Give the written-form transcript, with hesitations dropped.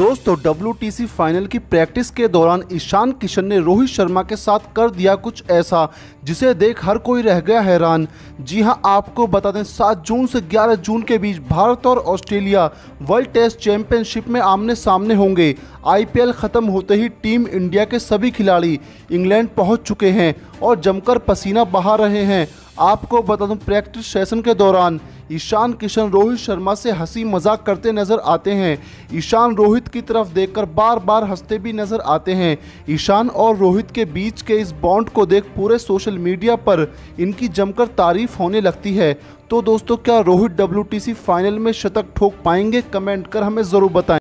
दोस्तों WTC final की practice के दौरान ईशान किशन ने रोहित शर्मा के साथ कर दिया कुछ ऐसा जिसे देख हर कोई रह गया हैरान। जी हां, आपको बता दें 7 जून से 11 जून के बीच भारत और ऑस्ट्रेलिया वर्ल्ड टेस्ट चैंपियनशिप में आमने सामने होंगे। IPL ख़त्म होते ही टीम इंडिया के सभी खिलाड़ी इंग्लैंड पहुँच चुके हैं और जमकर पसीना बहा रहे हैं। आपको बता दूं, प्रैक्टिस सेशन के दौरान ईशान किशन रोहित शर्मा से हंसी मजाक करते नज़र आते हैं। ईशान रोहित की तरफ देखकर बार बार हंसते भी नज़र आते हैं। ईशान और रोहित के बीच के इस बॉन्ड को देख पूरे सोशल मीडिया पर इनकी जमकर तारीफ होने लगती है। तो दोस्तों, क्या रोहित WTC फाइनल में शतक ठोक पाएंगे? कमेंट कर हमें ज़रूर बताएं।